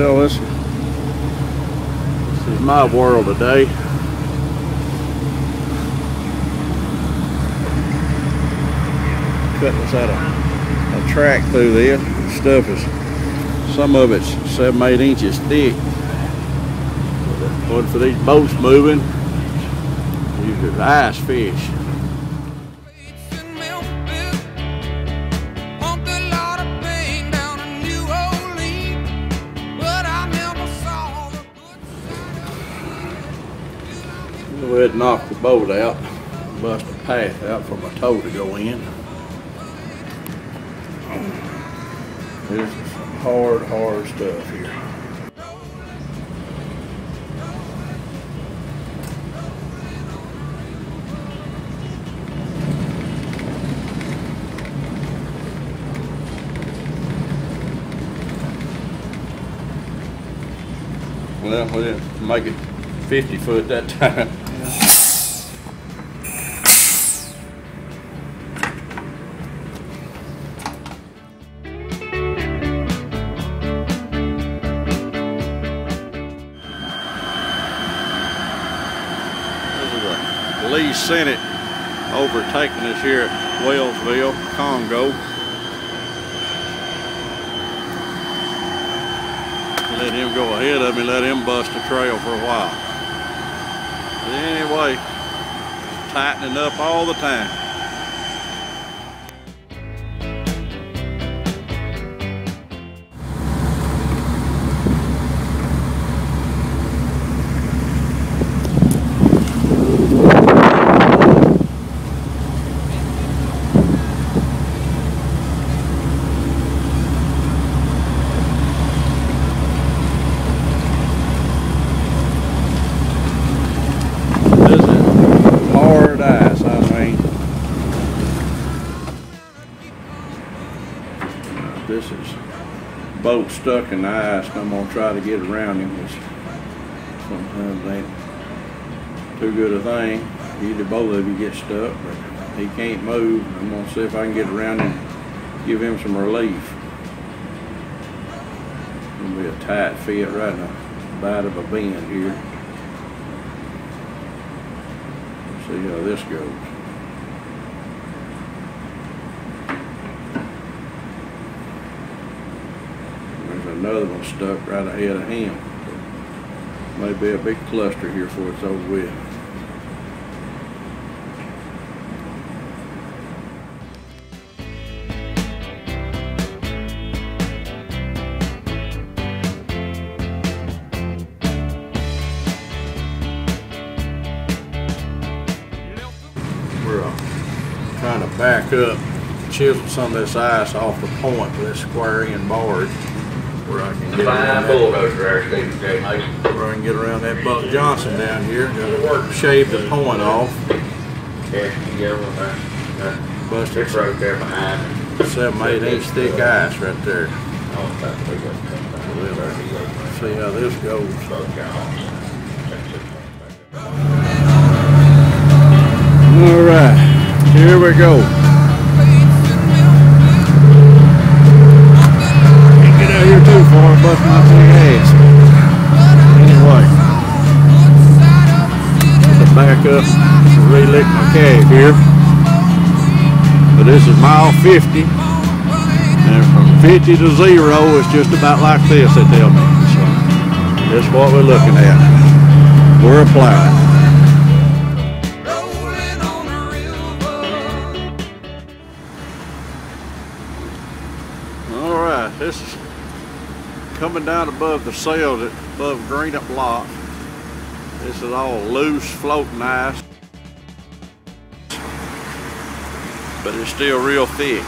Well, this is my world today. Cutting us out a track through there. This stuff is, some of it's 7-8 inches thick. But for these boats moving, usually the ice fish. Go ahead and knock the boat out, bust a path out for my tow to go in. There's some hard stuff here. Well, we didn't make it 50 foot that time. Lee Senate overtaking us here at Wellsville, Congo. Let him go ahead of me, let him bust the trail for a while. But anyway, tightening up all the time. This is boat stuck in the ice, and I'm gonna try to get around him, which sometimes ain't too good a thing. Either both of you get stuck, but he can't move. I'm gonna see if I can get around him and give him some relief. Gonna be a tight fit right in the bite of a bend here. Let's see how this goes. Another one stuck right ahead of him. Maybe a big cluster here before it's over with. We're trying to back up, chisel some of this ice off the point with this square end barge. Where I can get around that, where I can get around that Buck Johnson down here, shave the point off. Busted it's right there behind 7-8 inch thick ice right there. See how this goes. All right, here we go. Bust my big ass. Anyway, I'm gonna back up and relick my cab here. But this is mile 50, and from 50 to 0 it's just about like this, they tell me. So that's what we're looking at. We're applying. All right, this is coming down above the sails, above Greenup Lock. This is all loose floating ice, but it's still real thick.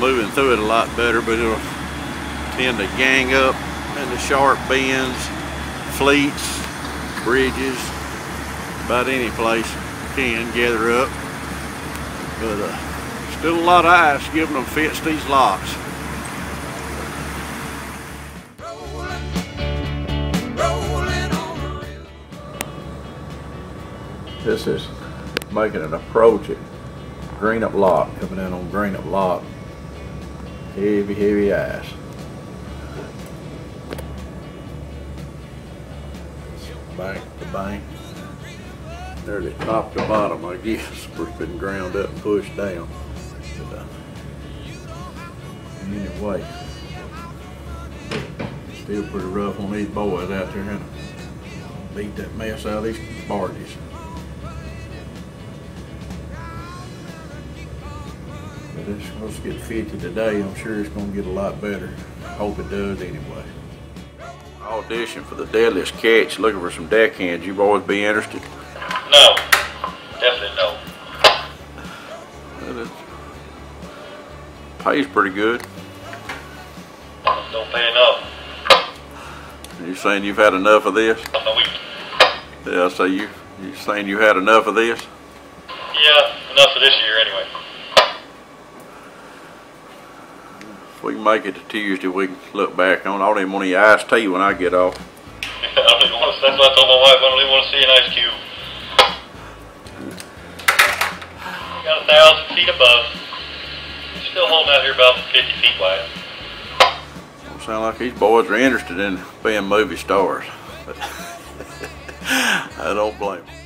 Moving through it a lot better, but it'll tend to gang up in the sharp bends, fleets, bridges, about any place can gather up. But still a lot of ice giving them fits these locks. This is making an approach at Greenup Lock, coming in on Greenup Lock. Heavy, heavy eyes. Bank to bank. They're the top to bottom, I guess. It's been ground up and pushed down. But, anyway, still pretty rough on these boys out there, and beat that mess out of these barges. But it's supposed to get 50 today. I'm sure it's going to get a lot better. Hope it does anyway. Audition for the deadliest catch, looking for some deckhands. You boys be interested? No, definitely no. Well, pays pretty good. Don't pay enough. You saying you've had enough of this? No, yeah, so you saying you had enough of this? Yeah, enough of this year anyway. If we can make it to Tuesday, we can look back on. I don't even want any iced tea when I get off. I don't even want to, that's what I told my wife, I don't even want to see an ice cube. We got 1,000 feet above. We're still holding out here about 50 feet wide. Don't sound like these boys are interested in being movie stars. But I don't blame them.